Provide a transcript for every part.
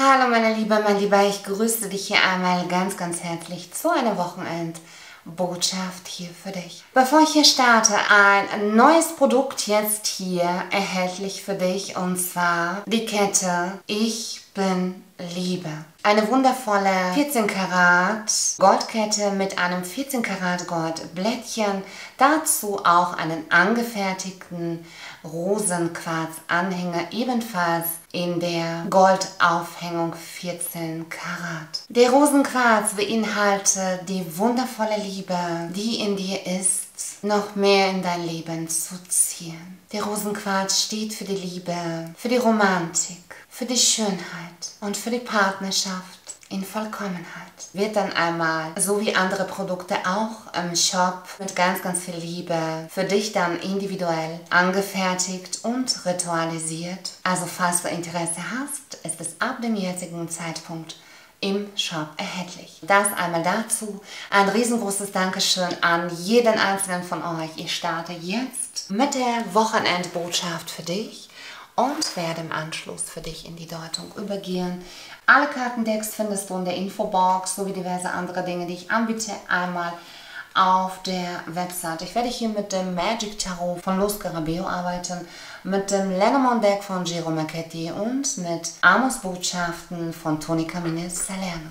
Hallo meine Liebe, mein Lieber, ich grüße dich hier einmal ganz, ganz herzlich zu einer Wochenendbotschaft hier für dich. Bevor ich hier starte, ein neues Produkt jetzt hier erhältlich für dich, und zwar die Kette Ich bin Liebe. Eine wundervolle 14 Karat Goldkette mit einem 14 Karat Goldblättchen, dazu auch einen angefertigten Rosenquarz-Anhänger, ebenfalls in der Goldaufhängung 14 Karat. Der Rosenquarz beinhaltet die wundervolle Liebe, die in dir ist, noch mehr in dein Leben zu ziehen. Der Rosenquarz steht für die Liebe, für die Romantik, für die Schönheit und für die Partnerschaft in Vollkommenheit. Wird dann einmal, so wie andere Produkte auch im Shop, mit ganz, ganz viel Liebe für dich dann individuell angefertigt und ritualisiert. Also falls du Interesse hast, ist es ab dem jetzigen Zeitpunkt im Shop erhältlich. Das einmal dazu. Ein riesengroßes Dankeschön an jeden einzelnen von euch. Ich starte jetzt mit der Wochenendbotschaft für dich und werde im Anschluss für dich in die Deutung übergehen. Alle Kartendecks findest du in der Infobox, sowie diverse andere Dinge, die ich anbiete, einmal auf der Website. Ich werde hier mit dem Magic Tarot von Lo Scarabeo arbeiten, mit dem Lenormand Deck von Giro Macchetti und mit Amors Botschaften von Toni Carmine Salerno.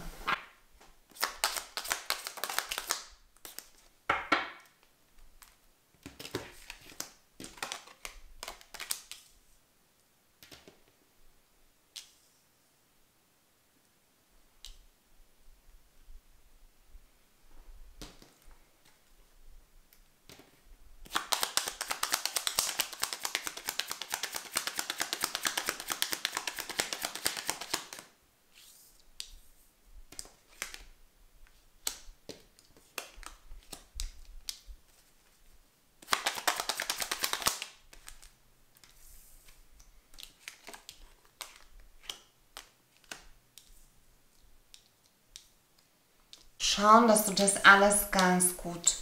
Schauen, dass du das alles ganz gut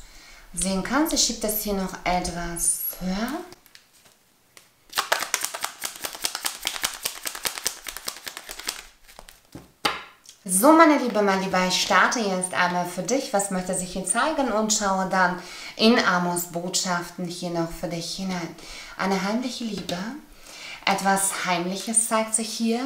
sehen kannst. Ich schiebe das hier noch etwas höher. So, meine Liebe, mein Lieber, ich starte jetzt einmal für dich, was möchte sich hier zeigen, und schaue dann in Amors Botschaften hier noch für dich hinein. Eine heimliche Liebe, etwas Heimliches zeigt sich hier.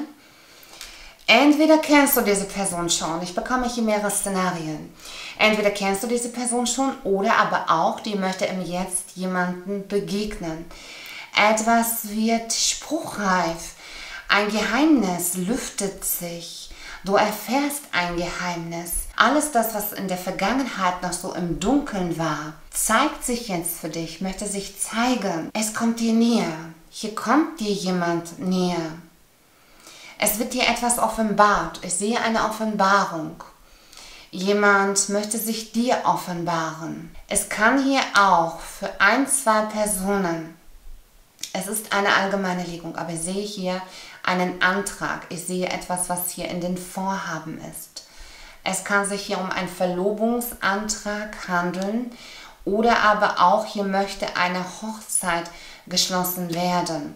Entweder kennst du diese Person schon, ich bekomme hier mehrere Szenarien. Entweder kennst du diese Person schon, oder aber auch, die möchte im Jetzt jemanden begegnen. Etwas wird spruchreif, ein Geheimnis lüftet sich, du erfährst ein Geheimnis. Alles das, was in der Vergangenheit noch so im Dunkeln war, zeigt sich jetzt für dich, möchte sich zeigen. Es kommt dir näher, hier kommt dir jemand näher. Es wird dir etwas offenbart. Ich sehe eine Offenbarung. Jemand möchte sich dir offenbaren. Es kann hier auch für ein, zwei Personen, es ist eine allgemeine Legung, aber ich sehe hier einen Antrag. Ich sehe etwas, was hier in den Vorhaben ist. Es kann sich hier um einen Verlobungsantrag handeln, oder aber auch hier möchte eine Hochzeit geschlossen werden.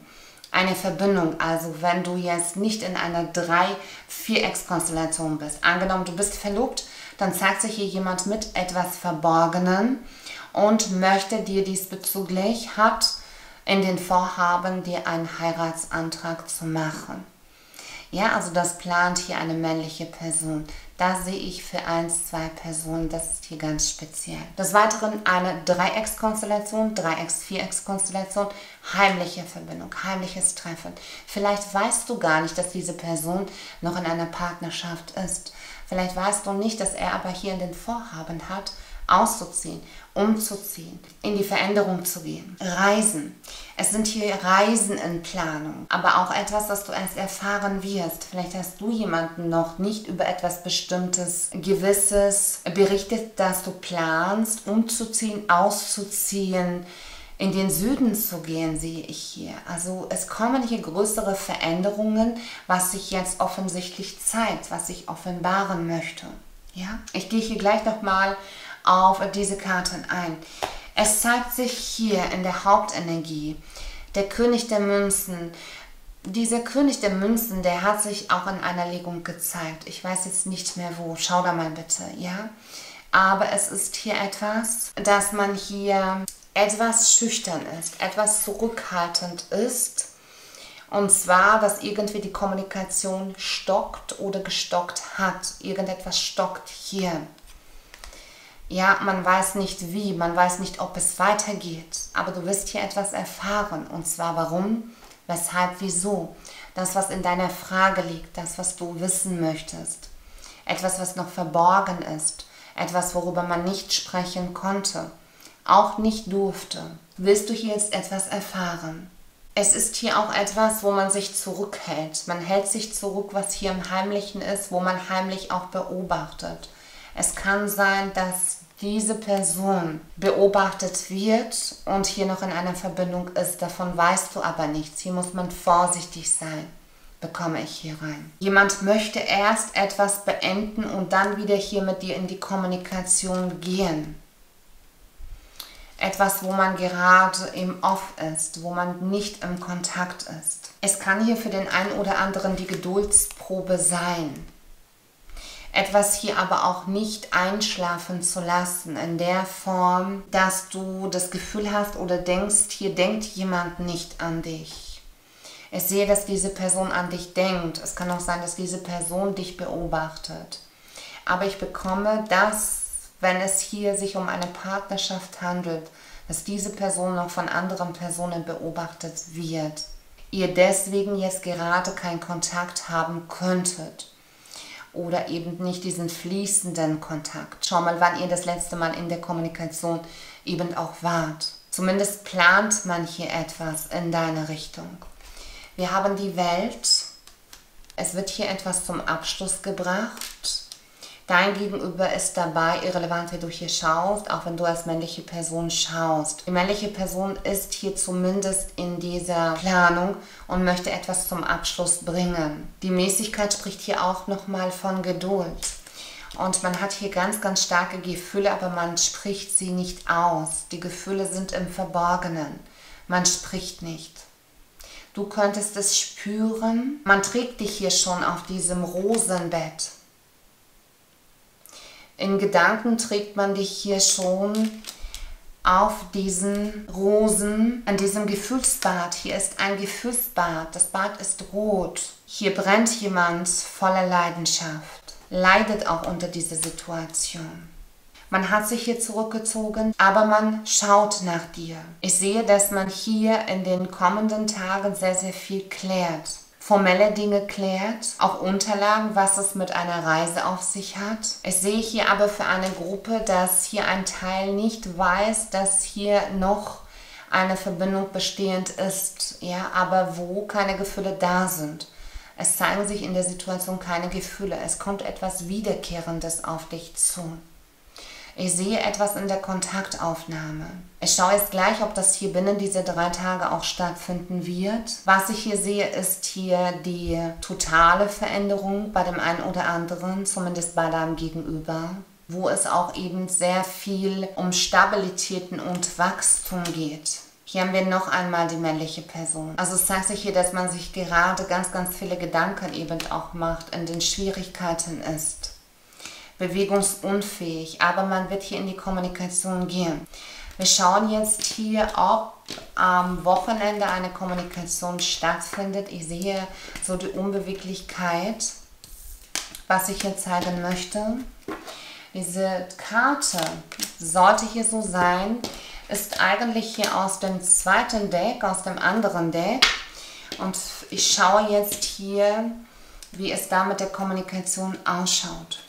Eine Verbindung, also wenn du jetzt nicht in einer 3-4-Ex-Konstellation bist. Angenommen, du bist verlobt, dann zeigt sich hier jemand mit etwas Verborgenem und möchte dir diesbezüglich, hat in den Vorhaben, dir einen Heiratsantrag zu machen. Ja, also das plant hier eine männliche Person. Da sehe ich für 1, 2 Personen, das ist hier ganz speziell. Des Weiteren eine Dreieckskonstellation, Dreiecks-Vierecks-Konstellation, heimliche Verbindung, heimliches Treffen. Vielleicht weißt du gar nicht, dass diese Person noch in einer Partnerschaft ist. Vielleicht weißt du nicht, dass er aber hier in den Vorhaben hat, auszuziehen, umzuziehen, in die Veränderung zu gehen, Reisen. Es sind hier Reisen in Planung, aber auch etwas, was du erst erfahren wirst. Vielleicht hast du jemanden noch nicht über etwas Bestimmtes, Gewisses berichtet, dass du planst, umzuziehen, auszuziehen, in den Süden zu gehen, sehe ich hier. Also es kommen hier größere Veränderungen, was sich jetzt offensichtlich zeigt, was ich offenbaren möchte. Ja? Ich gehe hier gleich nochmal auf diese Karten ein. Es zeigt sich hier in der Hauptenergie der König der Münzen, Dieser König der Münzen, der hat sich auch in einer Legung gezeigt. Ich weiß jetzt nicht mehr wo. Schau da mal bitte, ja? Aber es ist hier etwas, dass man hier etwas schüchtern ist, etwas zurückhaltend ist. Und zwar, dass irgendwie die Kommunikation stockt oder gestockt hat. Irgendetwas stockt hier. Ja, man weiß nicht wie, man weiß nicht, ob es weitergeht. Aber du wirst hier etwas erfahren. Und zwar warum, weshalb, wieso. Das, was in deiner Frage liegt, das, was du wissen möchtest. Etwas, was noch verborgen ist. Etwas, worüber man nicht sprechen konnte, auch nicht durfte. Willst du hier jetzt etwas erfahren? Es ist hier auch etwas, wo man sich zurückhält. Man hält sich zurück, was hier im Heimlichen ist, wo man heimlich auch beobachtet. Es kann sein, dass diese Person beobachtet wird und hier noch in einer Verbindung ist. Davon weißt du aber nichts. Hier muss man vorsichtig sein. Bekomme ich hier rein. Jemand möchte erst etwas beenden und dann wieder hier mit dir in die Kommunikation gehen. Etwas, wo man gerade im Off ist, wo man nicht im Kontakt ist. Es kann hier für den einen oder anderen die Geduldsprobe sein. Etwas hier aber auch nicht einschlafen zu lassen, in der Form, dass du das Gefühl hast oder denkst, hier denkt jemand nicht an dich. Ich sehe, dass diese Person an dich denkt. Es kann auch sein, dass diese Person dich beobachtet. Aber ich bekomme das, wenn es hier sich um eine Partnerschaft handelt, dass diese Person noch von anderen Personen beobachtet wird. Ihr deswegen jetzt gerade keinen Kontakt haben könntet. Oder eben nicht diesen fließenden Kontakt. Schau mal, wann ihr das letzte Mal in der Kommunikation eben auch wart. Zumindest plant man hier etwas in deine Richtung. Wir haben die Welt, es wird hier etwas zum Abschluss gebracht. Dein Gegenüber ist dabei, irrelevant wie du hier schaust, auch wenn du als männliche Person schaust. Die männliche Person ist hier zumindest in dieser Planung und möchte etwas zum Abschluss bringen. Die Mäßigkeit spricht hier auch nochmal von Geduld. Und man hat hier ganz, ganz starke Gefühle, aber man spricht sie nicht aus. Die Gefühle sind im Verborgenen. Man spricht nicht. Du könntest es spüren. Man trägt dich hier schon auf diesem Rosenbett. In Gedanken trägt man dich hier schon auf diesen Rosen, an diesem Gefühlsbad. Hier ist ein Gefühlsbad. Das Bad ist rot. Hier brennt jemand voller Leidenschaft. Leidet auch unter dieser Situation. Man hat sich hier zurückgezogen, aber man schaut nach dir. Ich sehe, dass man hier in den kommenden Tagen sehr, sehr viel klärt. Formelle Dinge klärt, auch Unterlagen, was es mit einer Reise auf sich hat. Ich sehe hier aber für eine Gruppe, dass hier ein Teil nicht weiß, dass hier noch eine Verbindung bestehend ist, ja, aber wo keine Gefühle da sind. Es zeigen sich in der Situation keine Gefühle. Es kommt etwas Wiederkehrendes auf dich zu. Ich sehe etwas in der Kontaktaufnahme. Ich schaue jetzt gleich, ob das hier binnen diese 3 Tage auch stattfinden wird. Was ich hier sehe, ist hier die totale Veränderung bei dem einen oder anderen, zumindest bei deinem Gegenüber, wo es auch eben sehr viel um Stabilitäten und Wachstum geht. Hier haben wir noch einmal die männliche Person. Also es zeigt sich hier, dass man sich gerade ganz, ganz viele Gedanken eben auch macht, in den Schwierigkeiten ist. Bewegungsunfähig, aber man wird hier in die Kommunikation gehen. Wir schauen jetzt hier, ob am Wochenende eine Kommunikation stattfindet. Ich sehe so die Unbeweglichkeit, was ich hier zeigen möchte. Diese Karte sollte hier so sein, ist eigentlich hier aus dem zweiten Deck, aus dem anderen Deck. Und ich schaue jetzt hier, wie es da mit der Kommunikation ausschaut.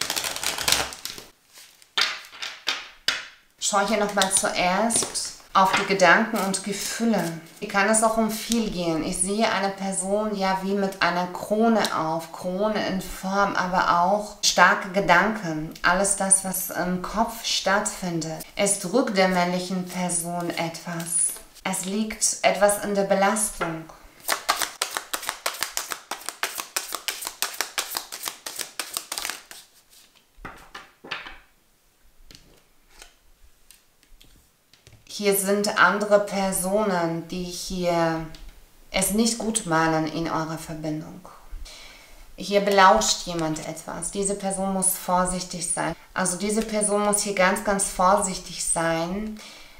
Schaue hier nochmal zuerst auf die Gedanken und Gefühle. Hier kann es auch um viel gehen. Ich sehe eine Person ja wie mit einer Krone auf. Krone in Form, aber auch starke Gedanken. Alles das, was im Kopf stattfindet. Es drückt der männlichen Person etwas. Es liegt etwas in der Belastung. Hier sind andere Personen, die hier... es nicht gut malen in eurer Verbindung. Hier belauscht jemand etwas. Diese Person muss vorsichtig sein. Also diese Person muss hier ganz, ganz vorsichtig sein.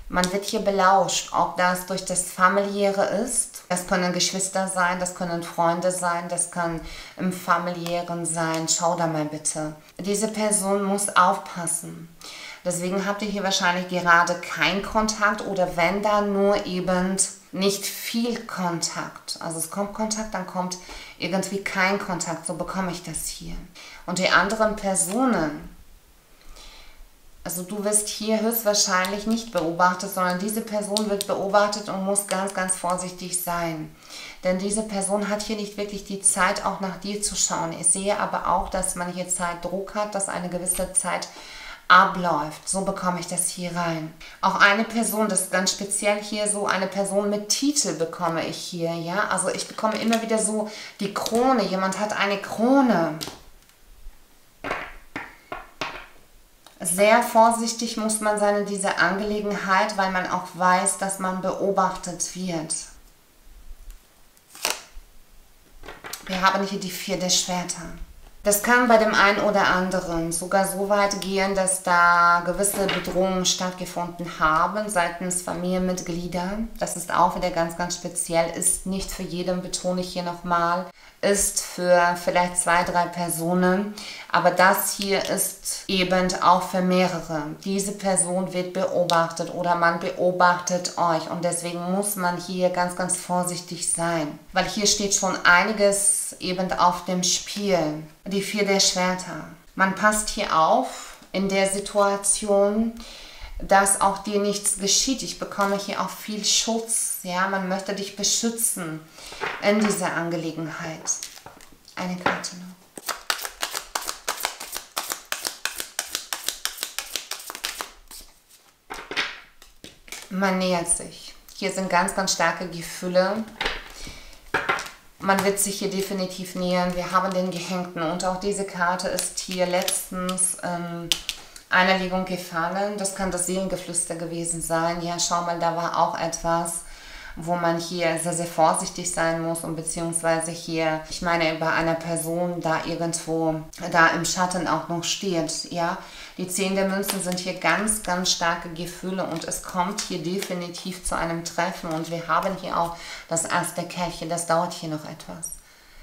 Man wird hier belauscht, ob das durch das Familiäre ist. Das können Geschwister sein, das können Freunde sein, das kann im Familiären sein. Schau da mal bitte. Diese Person muss aufpassen. Deswegen habt ihr hier wahrscheinlich gerade keinen Kontakt oder wenn dann nur eben nicht viel Kontakt. Also es kommt Kontakt, dann kommt irgendwie kein Kontakt. So bekomme ich das hier. Und die anderen Personen, also du wirst hier höchstwahrscheinlich nicht beobachtet, sondern diese Person wird beobachtet und muss ganz, ganz vorsichtig sein. Denn diese Person hat hier nicht wirklich die Zeit, auch nach dir zu schauen. Ich sehe aber auch, dass man hier Zeitdruck hat, dass eine gewisse Zeit abläuft. So bekomme ich das hier rein. Auch eine Person, das ist ganz speziell hier so, eine Person mit Titel bekomme ich hier, ja. Also ich bekomme immer wieder so die Krone. Jemand hat eine Krone. Sehr vorsichtig muss man sein in dieser Angelegenheit, weil man auch weiß, dass man beobachtet wird. Wir haben hier die 4 der Schwerter. Das kann bei dem einen oder anderen sogar so weit gehen, dass da gewisse Bedrohungen stattgefunden haben seitens Familienmitglieder. Das ist auch wieder ganz, ganz speziell. Ist nicht für jeden, betone ich hier nochmal. Ist für vielleicht 2, 3 Personen. Aber das hier ist eben auch für mehrere. Diese Person wird beobachtet oder man beobachtet euch. Und deswegen muss man hier ganz, ganz vorsichtig sein. Weil hier steht schon einiges eben auf dem Spiel. Die 4 der Schwerter. Man passt hier auf in der Situation, dass auch dir nichts geschieht. Ich bekomme hier auch viel Schutz. Ja, man möchte dich beschützen in dieser Angelegenheit. Eine Karte noch. Man nähert sich. Hier sind ganz, ganz starke Gefühle. Man wird sich hier definitiv nähern. Wir haben den Gehängten und auch diese Karte ist hier letztens einer Legung gefallen. Das kann das Seelengeflüster gewesen sein. Ja, schau mal, da war auch etwas, wo man hier sehr, sehr vorsichtig sein muss und beziehungsweise hier, ich meine, bei einer Person da irgendwo, da im Schatten auch noch steht, ja. Die 10 der Münzen sind hier ganz, ganz starke Gefühle und es kommt hier definitiv zu einem Treffen und wir haben hier auch das Ass der Kelche, das dauert hier noch etwas.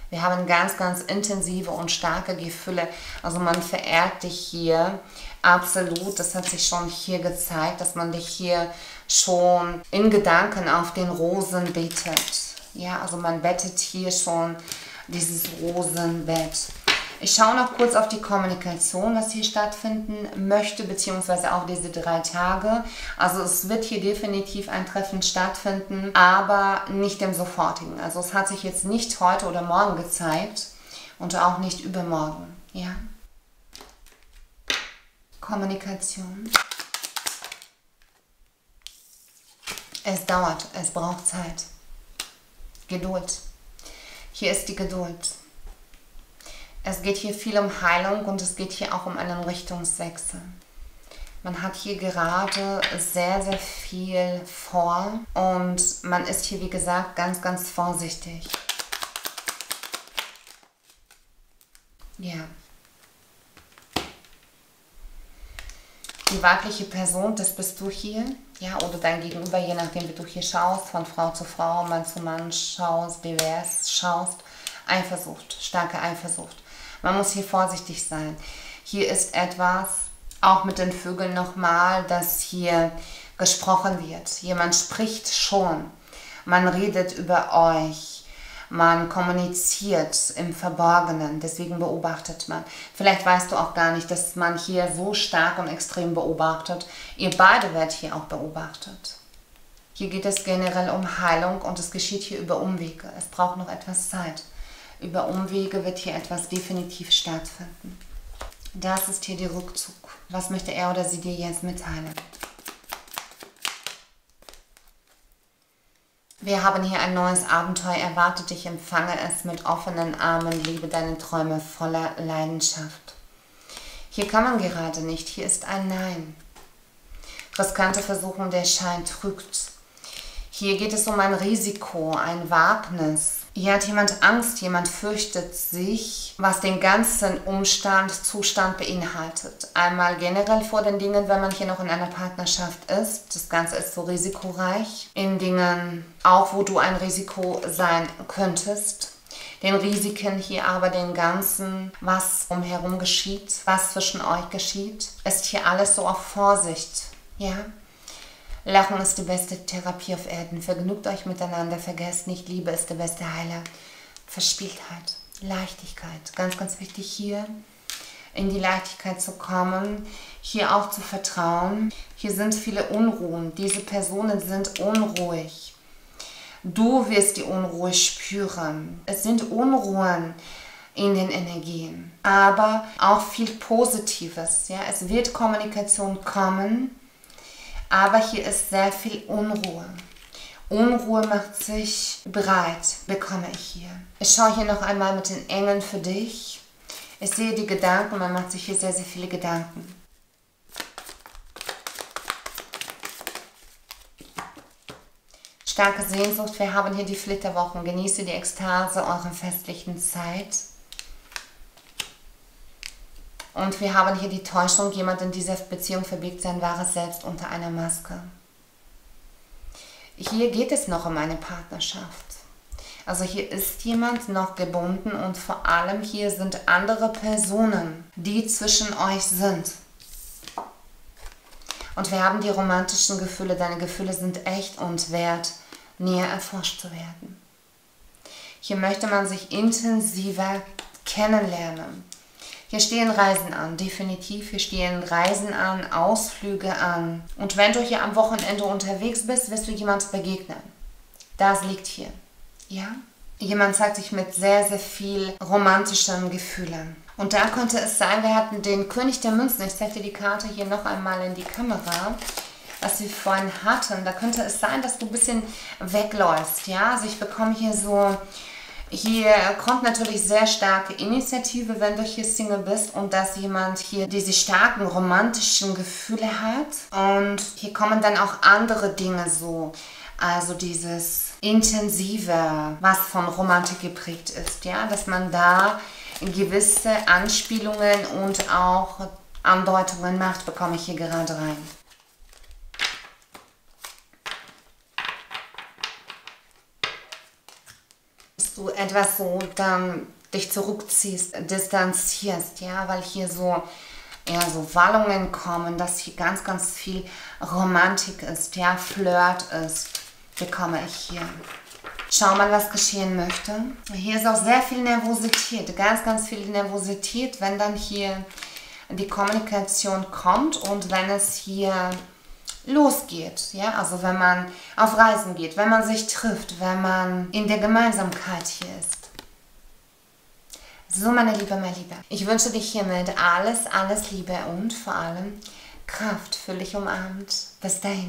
Wir haben ganz, ganz intensive und starke Gefühle, also man verehrt dich hier absolut, das hat sich schon hier gezeigt, dass man dich hier schon in Gedanken auf den Rosen betet. Ja, also man bettet hier schon dieses Rosenbett. Ich schaue noch kurz auf die Kommunikation, was hier stattfinden möchte, beziehungsweise auch diese 3 Tage. Also es wird hier definitiv ein Treffen stattfinden, aber nicht im Sofortigen. Also es hat sich jetzt nicht heute oder morgen gezeigt und auch nicht übermorgen. Ja? Kommunikation. Es dauert, es braucht Zeit. Geduld. Hier ist die Geduld. Es geht hier viel um Heilung und es geht hier auch um einen Richtungswechsel. Man hat hier gerade sehr, sehr viel vor und man ist hier, wie gesagt, ganz, ganz vorsichtig. Ja. Die weibliche Person, das bist du hier. Ja, oder dein Gegenüber, je nachdem, wie du hier schaust, von Frau zu Frau, Mann zu Mann schaust, BWS schaust. Eifersucht, starke Eifersucht. Man muss hier vorsichtig sein. Hier ist etwas, auch mit den Vögeln nochmal, dass hier gesprochen wird. Jemand spricht schon. Man redet über euch. Man kommuniziert im Verborgenen. Deswegen beobachtet man. Vielleicht weißt du auch gar nicht, dass man hier so stark und extrem beobachtet. Ihr beide werdet hier auch beobachtet. Hier geht es generell um Heilung und es geschieht hier über Umwege. Es braucht noch etwas Zeit. Über Umwege wird hier etwas definitiv stattfinden. Das ist hier der Rückzug. Was möchte er oder sie dir jetzt mitteilen? Wir haben hier ein neues Abenteuer erwartet. Ich empfange es mit offenen Armen, liebe deine Träume voller Leidenschaft. Hier kann man gerade nicht. Hier ist ein Nein. Riskante Versuchung, der Schein trügt. Hier geht es um ein Risiko, ein Wagnis. Hier hat jemand Angst, jemand fürchtet sich, was den ganzen Zustand beinhaltet. Einmal generell vor den Dingen, wenn man hier noch in einer Partnerschaft ist. Das Ganze ist so risikoreich. In Dingen auch, wo du ein Risiko sein könntest. Den Risiken hier aber, den Ganzen, was umherum geschieht, was zwischen euch geschieht, ist hier alles so auf Vorsicht. Ja? Lachen ist die beste Therapie auf Erden. Vergnügt euch miteinander, vergesst nicht, Liebe ist der beste Heiler. Verspieltheit, Leichtigkeit, ganz, ganz wichtig hier in die Leichtigkeit zu kommen, hier auch zu vertrauen. Hier sind viele Unruhen, diese Personen sind unruhig. Du wirst die Unruhe spüren. Es sind Unruhen in den Energien, aber auch viel Positives. Ja? Es wird Kommunikation kommen. Aber hier ist sehr viel Unruhe. Unruhe macht sich breit, bekomme ich hier. Ich schaue hier noch einmal mit den Engeln für dich. Ich sehe die Gedanken, man macht sich hier sehr, sehr viele Gedanken. Starke Sehnsucht, wir haben hier die Flitterwochen. Genieße die Ekstase eurer festlichen Zeit. Und wir haben hier die Täuschung, jemand in dieser Beziehung verbirgt sein wahres Selbst unter einer Maske. Hier geht es noch um eine Partnerschaft. Also hier ist jemand noch gebunden und vor allem hier sind andere Personen, die zwischen euch sind. Und wir haben die romantischen Gefühle, deine Gefühle sind echt und wert, näher erforscht zu werden. Hier möchte man sich intensiver kennenlernen. Hier stehen Reisen an, definitiv. Hier stehen Reisen an, Ausflüge an. Und wenn du hier am Wochenende unterwegs bist, wirst du jemandem begegnen. Das liegt hier. Ja? Jemand zeigt sich mit sehr, sehr viel romantischen Gefühlen. Und da könnte es sein, wir hatten den König der Münzen. Ich zeige dir die Karte hier noch einmal in die Kamera, was wir vorhin hatten. Da könnte es sein, dass du ein bisschen wegläufst. Ja? Also ich bekomme hier so... Hier kommt natürlich sehr starke Initiative, wenn du hier Single bist und dass jemand hier diese starken romantischen Gefühle hat. Und hier kommen dann auch andere Dinge so, also dieses Intensive, was von Romantik geprägt ist, ja, dass man da gewisse Anspielungen und auch Andeutungen macht, bekomme ich hier gerade rein. Du etwas so dann dich zurückziehst, distanzierst, ja, weil hier so, ja, so Wallungen kommen, dass hier ganz, ganz viel Romantik ist, ja, Flirt ist, bekomme ich hier. Schau mal, was geschehen möchte. Hier ist auch sehr viel Nervosität, ganz, ganz viel Nervosität, wenn dann hier die Kommunikation kommt und wenn es hier losgeht, ja, also wenn man auf Reisen geht, wenn man sich trifft, wenn man in der Gemeinsamkeit hier ist. So, meine Liebe, mein Lieber, ich wünsche dir hiermit alles, alles Liebe und vor allem Kraft. Fühl dich umarmt. Bis dahin.